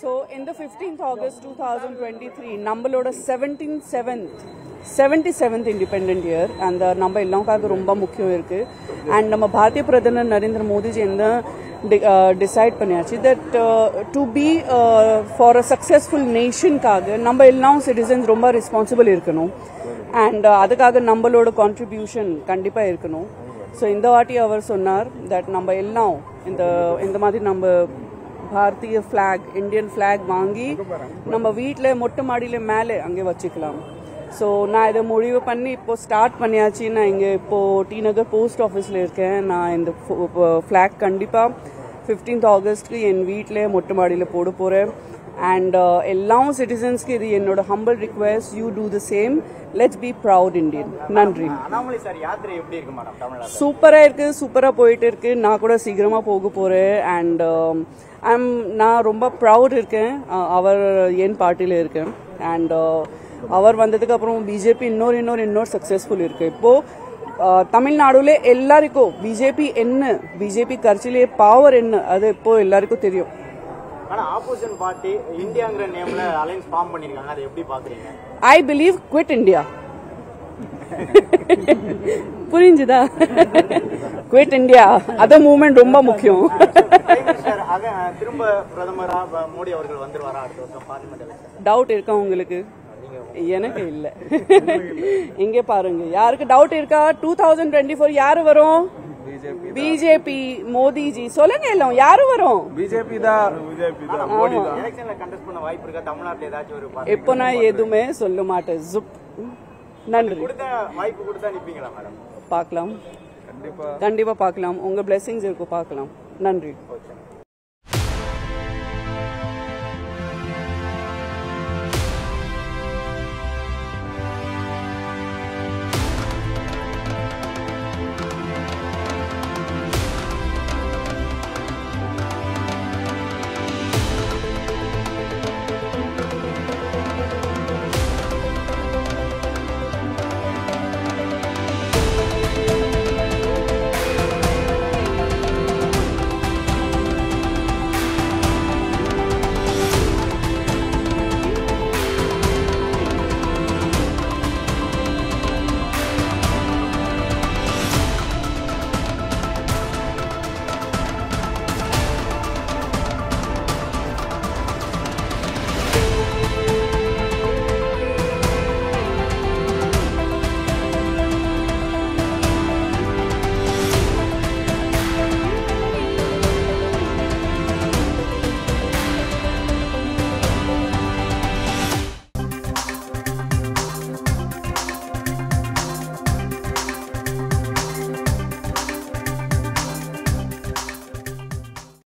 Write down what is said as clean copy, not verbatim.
So, in the 15th August 2023, number load 77th independent year, and the number illangaku romba mukkiyam irukku, and nama Bharatiya Pradhanar Narendra Modi ji decide panniyachi that to be for a successful nation kaga number illang citizens romba responsible irukano, and adakaga number load contribution kandipa irukano. So in the vaati avar sonnar that number illang in the madhi number Bharatiya flag, Indian flag vaangi nama veetle motta maadile mele ange vachikalam. So na idu mudivu panni ipo start panniyaachi. Na inge ipo T Nagar post office la irukken. Na inda flag kandipa 15th August ku en veetle motta maadile podu poren, and ellam citizens ku idu ennoda humble request, you do the same. Let's be proud Indian. Nandri. Anamali sir, yatra eppadi irukku madam? Tamil Nadu super ah irukku, super ah poite irukku. Na kuda seegrama pogu poren, and I am romba proud irken our yen party la irken, and அவர் வந்ததுக்கு அப்புறம் BJP இன்னொரு successful இருக்கு. இப்போ தமிழ்நாடுல எல்லாருக்கும் BJP என்ன, BJP கட்சியிலே power என்ன அது இப்போ எல்லாருக்கும் தெரியும். ஆனா ஆப்போசிஷன் பார்ட்டி இந்தியாங்கற நேம்ல அலைன்ஸ் ஃபார்ம் பண்ணிருக்காங்க, அதை எப்படி பாக்குறீங்க? I believe quit India. புரிஞ்சுதா? quit India அத மூவ்மெண்ட் ரொம்ப முக்கியம். திரும்ப பிரதமரா மோடி அவர்கள் வந்துருவாரா அடுத்த வருஷம் பார்லிமென்ட்ல? டவுட் இருக்கா உங்களுக்கு? எனக்கு இல்ல. இங்க பாருங்க, யாருக்கு டவுட் இருக்கா 2024 யாரு வரும்? BJP. மோடி ஜி சொல்லுங்க எல்லாம், யாரு வரும்? BJP தான். மோடி தான். எலெக்ஷன்ல கண்டெஸ்ட் பண்ண வாய்ப்பு இருக்கா தமிழ்நாட்டுல ஏதாச்சும் ஒரு பார்ட்டி? இப்போ நான் எதுமே சொல்ல மாட்டேன். நன்றி. கொடுத்த வாய்ப்பு கொடுத்தா நிப்பீங்களா மேடம்? பார்க்கலாம், கண்டிப்பா பார்க்கலாம். உங்க blessings இருக்கு, பார்க்கலாம். நன்றி.